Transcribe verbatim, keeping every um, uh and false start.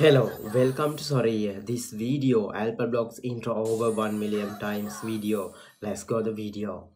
Hello, welcome to Soraya. This video, Alphablocks intro over one million times video. Let's go the video.